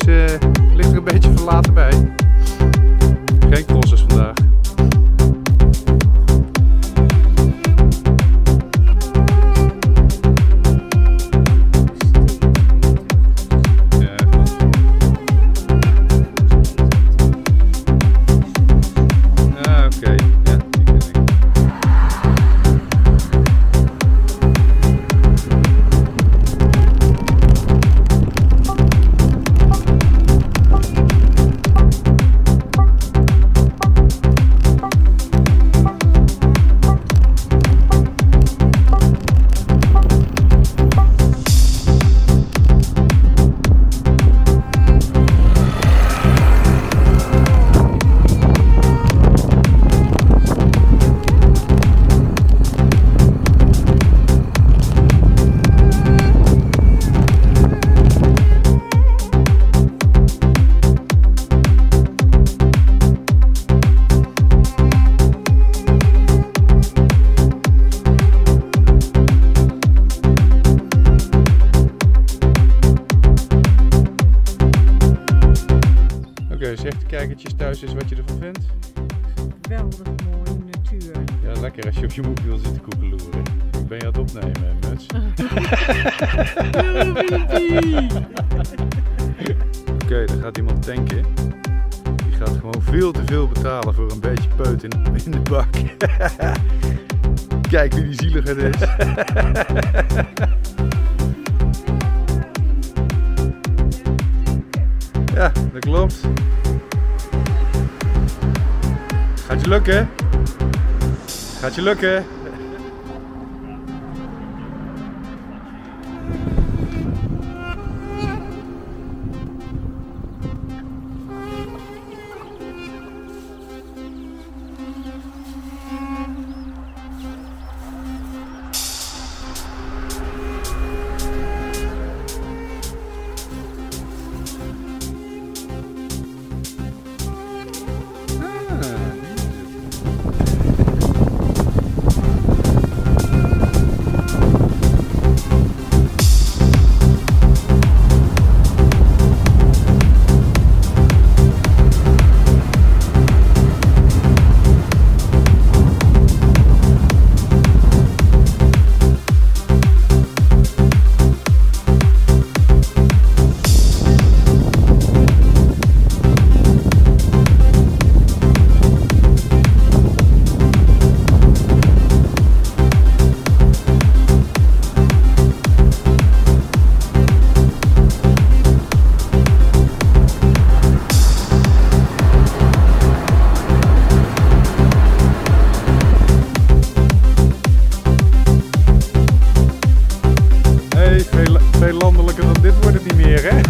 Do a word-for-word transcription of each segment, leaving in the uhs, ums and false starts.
is, uh, ligt er een beetje verlaten bij. Geen crossers vandaag. Zeg de kijkertjes thuis eens wat je ervan vindt. Geweldig mooie natuur. Ja, lekker als je op je mobiel wil zitten koekeloeren. Ben je aan het opnemen, muts? Oké, okay, dan gaat iemand tanken. Die gaat gewoon veel te veel betalen voor een beetje peut in, in de bak. Kijk wie die zieliger is. Ja, dat klopt. Gaat je lukken? Gaat je lukken? Veel landelijker dan dit wordt het niet meer, hè?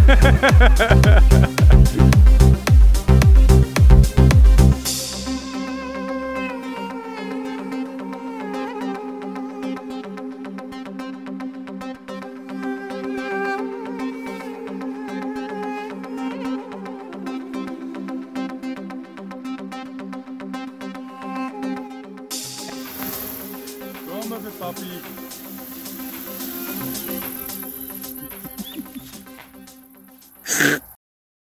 Kom maar weer, papi. Grrrr.